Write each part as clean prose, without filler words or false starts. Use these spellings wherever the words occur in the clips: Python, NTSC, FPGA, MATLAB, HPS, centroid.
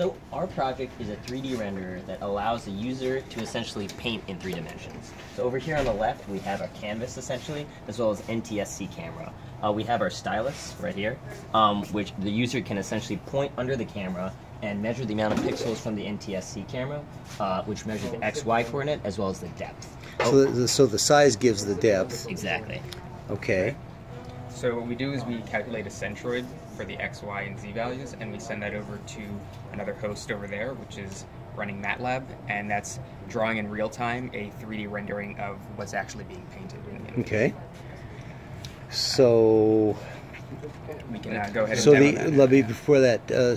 So our project is a 3D renderer that allows the user to essentially paint in 3 dimensions. So over here on the left, we have our canvas essentially, as well as NTSC camera. We have our stylus right here, which the user can essentially point under the camera and measure the amount of pixels from the NTSC camera, which measures the XY coordinate as well as the depth. So the size gives the depth. Exactly. Okay. So what we do is we calculate a centroid for the X, Y, and Z values, and we send that over to another host over there, which is running MATLAB, and that's drawing in real time a 3D rendering of what's actually being painted. Okay. So we can go ahead and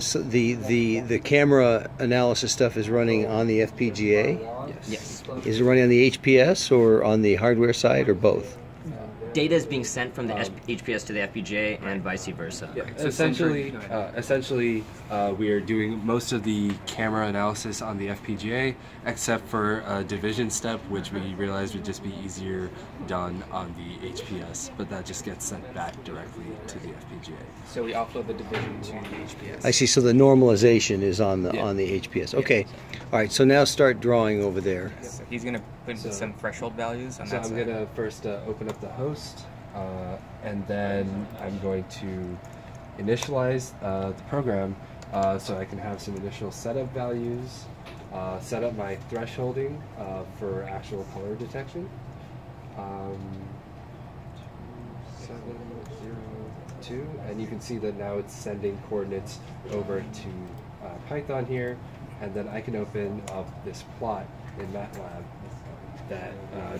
so the camera analysis stuff is running on the FPGA? Yes. Is it running on the HPS or on the hardware side or both? Data is being sent from the HPS to the FPGA and vice versa. Yeah. So essentially, we are doing most of the camera analysis on the FPGA, except for a division step, which we realized would just be easier done on the HPS, but that just gets sent back directly to the FPGA. So we offload the division to the HPS. I see. So the normalization is on the HPS. Okay. Yeah. All right. So now start drawing over there. Yes. He's going to put some threshold values on that side. I'm going to first open up the host. And then I'm going to initialize the program so I can have some initial setup values, set up my thresholding for actual color detection. 702, and you can see that now it's sending coordinates over to Python here, and then I can open up this plot in MATLAB that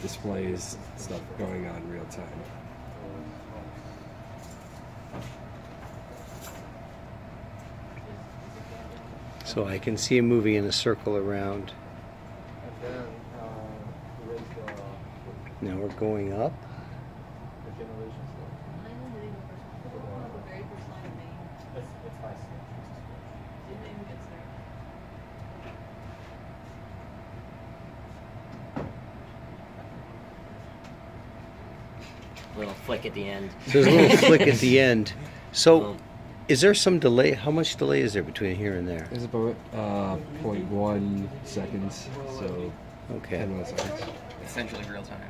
displays stuff going on real time. So I can see him moving in a circle around. Now we're going up. Little flick at the end. There's a little flick at the end. So, is there some delay? How much delay is there between here and there? There's about 0.1 seconds. So, okay. 10 seconds. Essentially real time.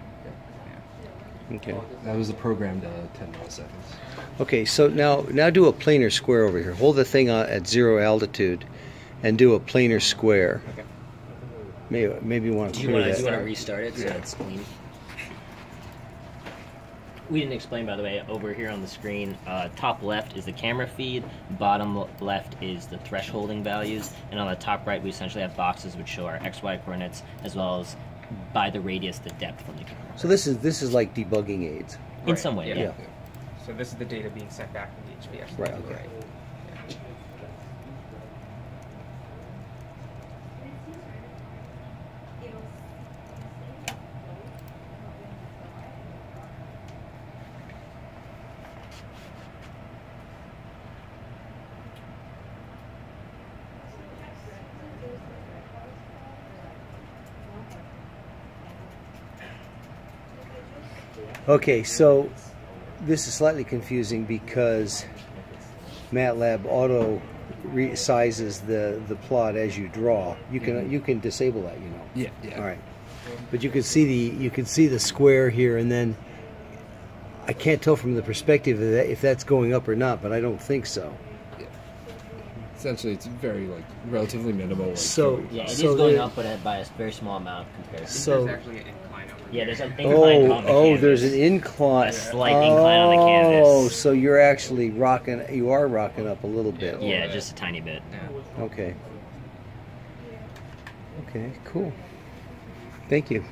Yeah. Okay. That was the programmed 10 milliseconds. Okay. So now do a planar square over here. Hold the thing at 0 altitude, and do a planar square. Okay. Maybe you want to. Do you want to restart it so it's clean? We didn't explain, by the way, over here on the screen, top left is the camera feed, bottom left is the thresholding values, and on the top right we essentially have boxes which show our XY coordinates as well as by the radius the depth from the camera. So this is like debugging aids. Right. In some way, yeah. So this is the data being sent back from the HPS. Right, okay. Right. Okay, so this is slightly confusing because MATLAB auto resizes the plot as you draw. You can disable that, you know. Yeah, yeah. All right. But you can see the square here, and then I can't tell from the perspective of that if that's going up or not, but I don't think so. Yeah. Essentially, it's very relatively minimal. It is going up, but by a very small amount compared. So there's actually an incline over. Yeah, there's an incline on the canvas. There's an incline. A slight incline on the canvas. Oh, so you're actually rocking up a little bit. Yeah, just a tiny bit. Yeah. Okay. Okay, cool. Thank you.